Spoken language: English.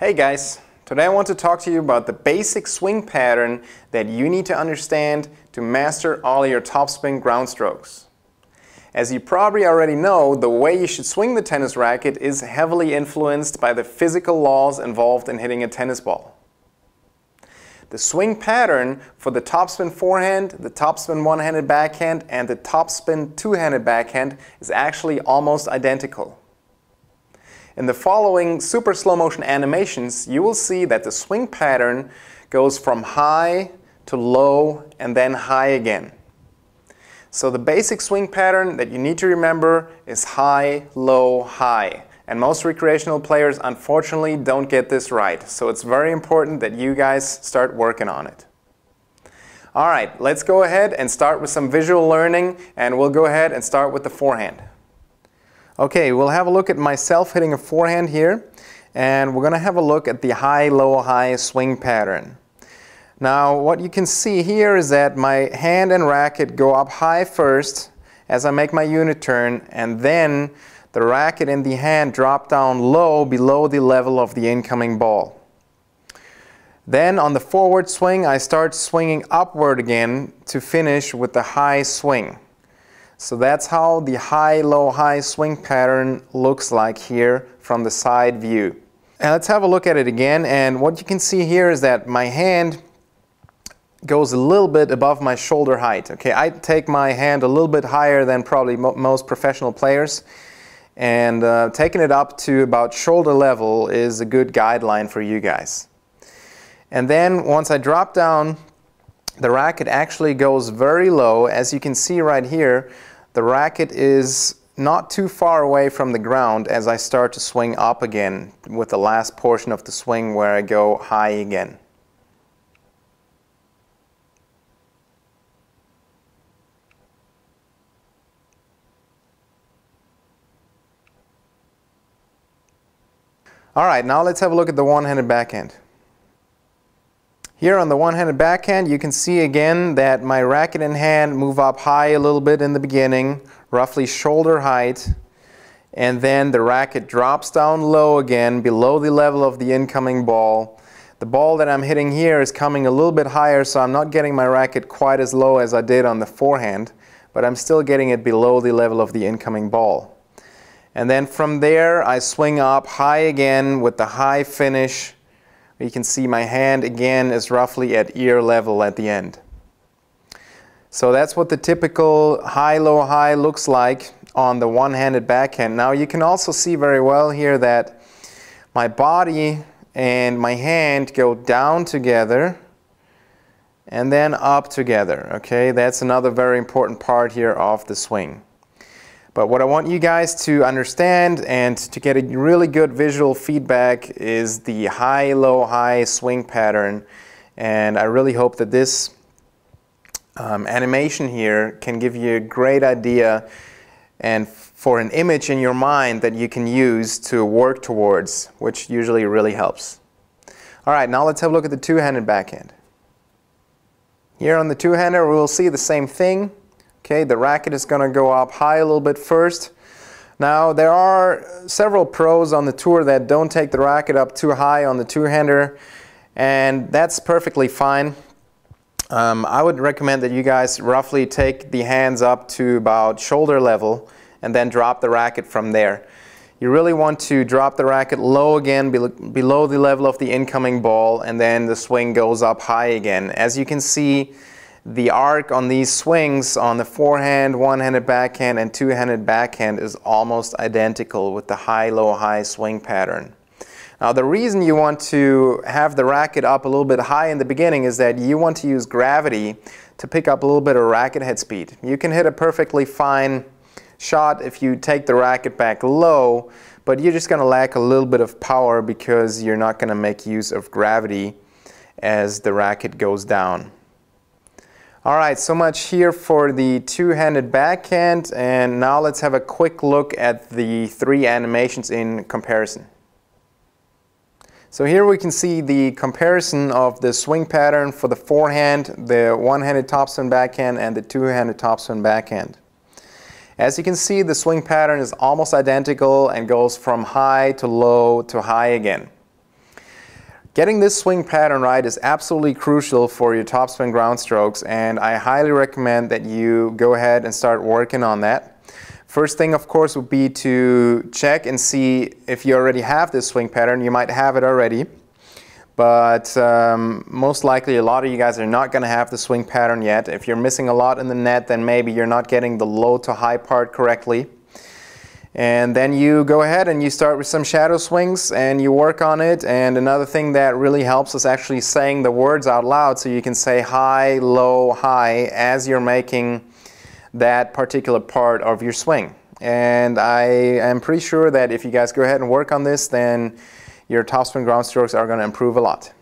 Hey guys, today I want to talk to you about the basic swing pattern that you need to understand to master all your topspin ground strokes. As you probably already know, the way you should swing the tennis racket is heavily influenced by the physical laws involved in hitting a tennis ball. The swing pattern for the topspin forehand, the topspin one-handed backhand, and the topspin two-handed backhand is actually almost identical. In the following super slow motion animations, you will see that the swing pattern goes from high to low and then high again. So the basic swing pattern that you need to remember is high, low, high. And most recreational players unfortunately don't get this right. So it's very important that you guys start working on it. Alright, let's go ahead and start with some visual learning, and we'll go ahead and start with the forehand. Okay, we'll have a look at myself hitting a forehand here, and we're going to have a look at the high, low, high swing pattern. Now, what you can see here is that my hand and racket go up high first as I make my unit turn, and then the racket and the hand drop down low below the level of the incoming ball. Then on the forward swing, I start swinging upward again to finish with the high swing. So that's how the high, low, high swing pattern looks like here from the side view. And let's have a look at it again, and what you can see here is that my hand goes a little bit above my shoulder height. Okay, I take my hand a little bit higher than probably most professional players, and taking it up to about shoulder level is a good guideline for you guys. And then once I drop down, the racket actually goes very low. As you can see right here, the racket is not too far away from the ground as I start to swing up again with the last portion of the swing where I go high again. Alright, now let's have a look at the one-handed backhand. Here on the one-handed backhand, you can see again that my racket and hand move up high a little bit in the beginning, roughly shoulder height, and then the racket drops down low again below the level of the incoming ball. The ball that I'm hitting here is coming a little bit higher, so I'm not getting my racket quite as low as I did on the forehand, but I'm still getting it below the level of the incoming ball. And then from there, I swing up high again with the high finish. You can see my hand again is roughly at ear level at the end. So that's what the typical high, low, high looks like on the one-handed backhand. Now you can also see very well here that my body and my hand go down together and then up together. Okay, that's another very important part here of the swing. But what I want you guys to understand and to get a really good visual feedback is the high, low, high swing pattern. And I really hope that this animation here can give you a great idea and for an image in your mind that you can use to work towards, which usually really helps. Alright, now let's have a look at the two-handed backhand. Here on the two-hander, we'll see the same thing. Okay, the racket is going to go up high a little bit first. Now there are several pros on the tour that don't take the racket up too high on the two-hander, and that's perfectly fine. I would recommend that you guys roughly take the hands up to about shoulder level and then drop the racket from there. You really want to drop the racket low again below the level of the incoming ball, and then the swing goes up high again. As you can see, the arc on these swings on the forehand, one-handed backhand, and two-handed backhand is almost identical with the high, low, high swing pattern. Now the reason you want to have the racket up a little bit high in the beginning is that you want to use gravity to pick up a little bit of racket head speed. You can hit a perfectly fine shot if you take the racket back low, but you're just going to lack a little bit of power because you're not going to make use of gravity as the racket goes down. Alright, so much here for the two-handed backhand, and now let's have a quick look at the three animations in comparison. So here we can see the comparison of the swing pattern for the forehand, the one-handed topspin backhand, and the two-handed topspin backhand. As you can see, the swing pattern is almost identical and goes from high to low to high again. Getting this swing pattern right is absolutely crucial for your topspin ground strokes, and I highly recommend that you go ahead and start working on that. First thing, of course, would be to check and see if you already have this swing pattern. You might have it already, but most likely a lot of you guys are not going to have the swing pattern yet. If you're missing a lot in the net, then maybe you're not getting the low to high part correctly. And then you go ahead and you start with some shadow swings and you work on it. And another thing that really helps is actually saying the words out loud, so you can say high, low, high as you're making that particular part of your swing. And I am pretty sure that if you guys go ahead and work on this, then your topspin ground strokes are going to improve a lot.